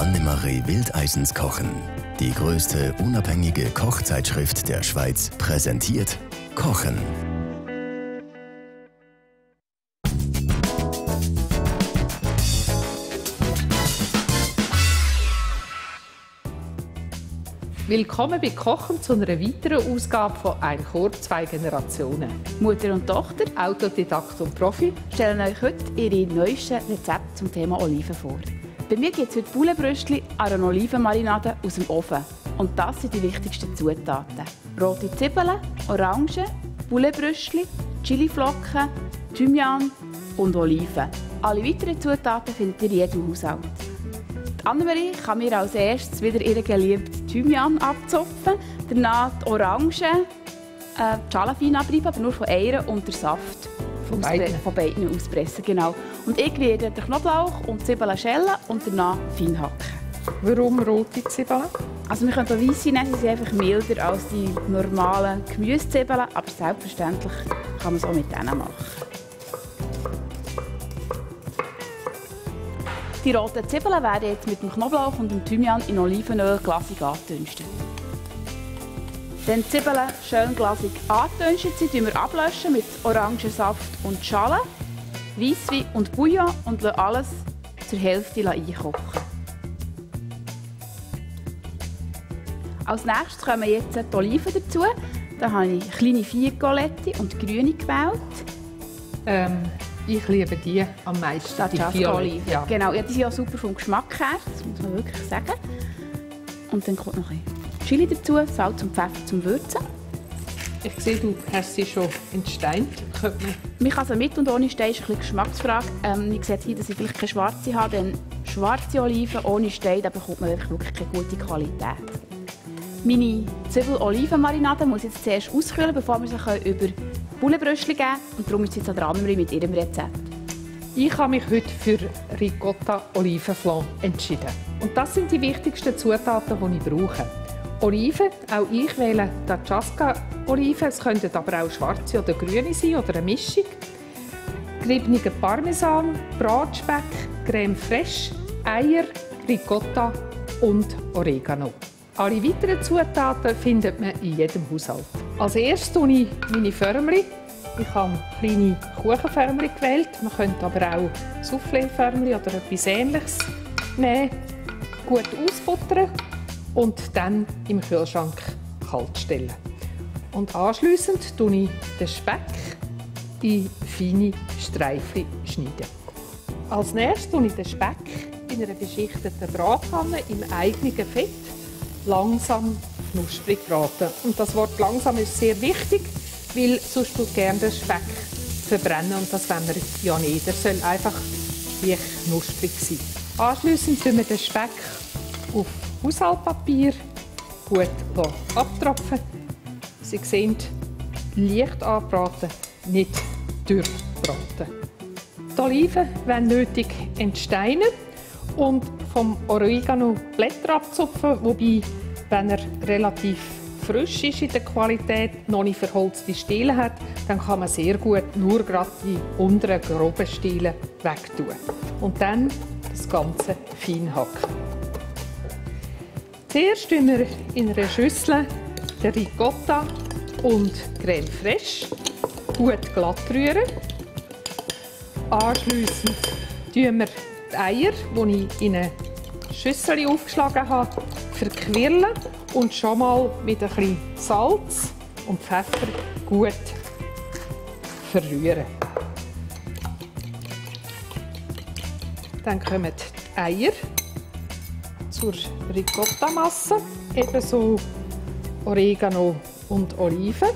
Annemarie Wildeisens Kochen. Die größte unabhängige Kochzeitschrift der Schweiz präsentiert Kochen. Willkommen bei Kochen zu einer weiteren Ausgabe von «Ein Korb, zwei Generationen». Mutter und Tochter, Autodidakt und Profi stellen euch heute ihre neuesten Rezepte zum Thema Oliven vor. Bei mir gibt es heute Bullenbrüstchen an einer Olivenmarinade aus dem Ofen. Und das sind die wichtigsten Zutaten. Rote Zwiebeln, Orangen, Bullenbrüstchen, Chiliflocken, Thymian und Oliven. Alle weiteren Zutaten findet ihr in jedem Haushalt. Annemarie kann mir als erstes wieder ihren geliebten Thymian abzupfen, danach die Orangen, die Schale fein abreiben, aber nur von einer und den Saft von beiden auspressen. Genau. Und ich werde den Knoblauch und die Zwiebeln schälen und danach fein hacken. Warum rote Zwiebeln? Also wir können weisse nehmen, sie sind einfach milder als die normalen Gemüsezwiebeln, aber selbstverständlich kann man es auch mit denen machen. Die roten Zwiebeln werden jetzt mit dem Knoblauch und dem Thymian in Olivenöl glasig angedünstet. Wenn die Zwiebeln schön glasig angedünstet sind, löschen wir ablöschen mit Orangensaft und Schale, Weisswein und Bouillon und lassen alles zur Hälfte einkochen. Als nächstes kommen jetzt die Oliven dazu. Da habe ich kleine Vierkoletti und grüne gewählt. Ich liebe die am meisten. Taggiasca-Oliven. Ja. Genau, ja, die sind auch super vom Geschmack her, das muss man wirklich sagen. Und dann kommt noch ein Chili dazu, Salz und Pfeffer zum Würzen. Ich sehe, du hast sie schon in den Stein. Man kann sie mit und ohne Stein, ist eine Geschmacksfrage. Ich sehe hier, dass ich vielleicht keine schwarze habe, denn schwarze Oliven ohne Stein, da bekommt man wirklich keine gute Qualität. Meine Zwiebel-Oliven-Marinade muss jetzt zuerst auskühlen, bevor wir sie über Bullenbröschchen geben und darum ist jetzt an der Annemarie mit ihrem Rezept. Ich habe mich heute für Ricotta Olivenflan entschieden. Und das sind die wichtigsten Zutaten, die ich brauche. Oliven, auch ich wähle Taggiasca Oliven, es könnten aber auch schwarze oder grüne sein oder eine Mischung. Geriebenen Parmesan, Bratspeck, Crème fraîche, Eier, Ricotta und Oregano. Alle weiteren Zutaten findet man in jedem Haushalt. Als erstes nehme ich meine Förmchen. Ich habe kleine Kuchenförmchen gewählt. Man könnte aber auch Soufflé-Förmchen oder etwas Ähnliches nehmen. Gut ausfuttern und dann im Kühlschrank kalt stellen. Und anschliessend schneide ich den Speck in feine Streifen. Als nächstes schneide ich den Speck in einer geschichteten Bratpfanne im eigenen Fett langsam knusprig braten. Und das Wort langsam ist sehr wichtig, weil sonst tut gerne den Speck verbrennen und das wollen wir ja nicht. Er soll einfach leicht knusprig sein. Anschliessend tun wir den Speck auf Haushaltspapier gut abtropfen. Sie sehen, leicht anbraten, nicht durchbraten. Die Oliven, wenn nötig, entsteinen und vom Oregano Blätter abzupfen, wobei, wenn er relativ frisch ist in der Qualität, noch nicht verholzte Stiele hat, dann kann man sehr gut nur gerade die unteren groben Stiele wegtun. Und dann das Ganze fein hacken. Zuerst tun wir in einer Schüssel den Ricotta und Crème fraîche gut glatt rühren. Anschliessend tun wir die Eier, die ich in eine Schüssel aufgeschlagen habe, verquirlen und schon mal mit ein bisschen Salz und Pfeffer gut verrühren. Dann kommen die Eier zur Ricotta-Masse, ebenso Oregano und Oliven.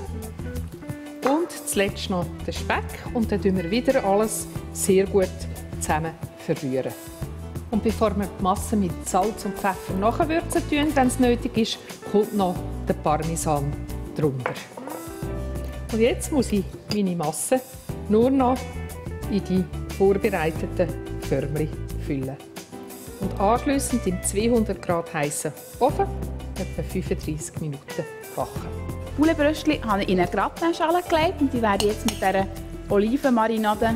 Und zuletzt noch den Speck und dann tun wir wieder alles sehr gut zusammen verrühren. Und bevor wir die Masse mit Salz und Pfeffer nachwürzen, wenn es nötig ist, kommt noch der Parmesan drunter. Und jetzt muss ich meine Masse nur noch in die vorbereiteten Förmchen füllen. Und anschliessend im 200 Grad heißen Ofen etwa 35 Minuten kochen. Die Bullenbröschchen habe ich in eine Gratinschale gelegt und die werden jetzt mit dieser Olivenmarinade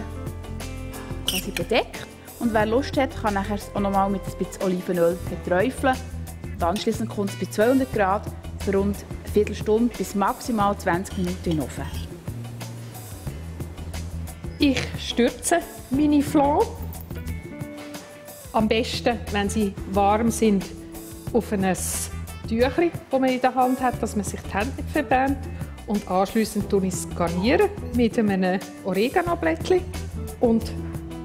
bedeckt. Und wer Lust hat, kann nachher es auch nochmal mit ein bisschen Olivenöl beträufeln. Anschliessend kommt es bei 200 Grad für rund eine Viertelstunde bis maximal 20 Minuten in den Ofen. Ich stürze meine Flan. Am besten, wenn sie warm sind, auf ein Tüchli, das man in der Hand hat, dass man sich die Hände nicht verbrennt. Und anschliessend garniere ich es mit einem Oregano-Blättchen und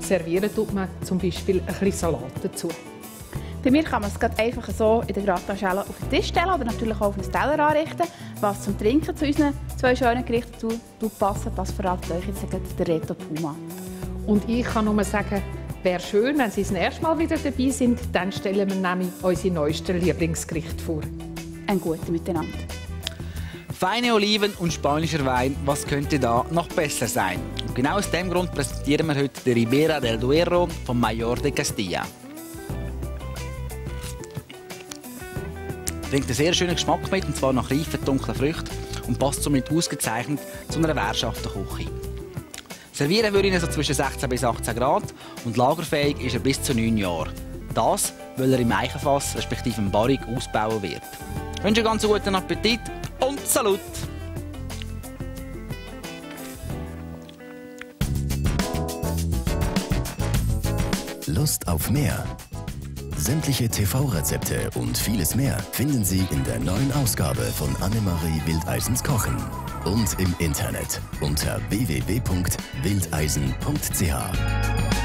servieren tut man zum Beispiel ein bisschen Salat dazu. Bei mir kann man es gerade einfach so in der Gratinschale auf den Tisch stellen oder natürlich auch auf einen Teller anrichten. Was zum Trinken zu unseren zwei schönen Gerichten passt, das verrate ich euch jetzt der Reto Puma. Und ich kann nur sagen, wäre schön, wenn Sie das erste Mal wieder dabei sind, dann stellen wir nämlich unsere neuesten Lieblingsgerichte vor. Ein gutes Miteinander. Feine Oliven und spanischer Wein, was könnte da noch besser sein? Und genau aus diesem Grund präsentieren wir heute die Ribera del Duero vom Mayor de Castilla. Bringt einen sehr schönen Geschmack mit, und zwar nach reifen, dunklen Früchten und passt somit ausgezeichnet zu einer wehrschaften Küche. Servieren würde ich ihn so zwischen 16 bis 18 Grad und lagerfähig ist er bis zu 9 Jahren. Das, weil er im Eichenfass respektive im Barrik ausgebaut wird. Ich wünsche einen ganz guten Appetit und Salut! Lust auf mehr? Sämtliche TV-Rezepte und vieles mehr finden Sie in der neuen Ausgabe von Annemarie Wildeisens Kochen und im Internet unter www.wildeisen.ch.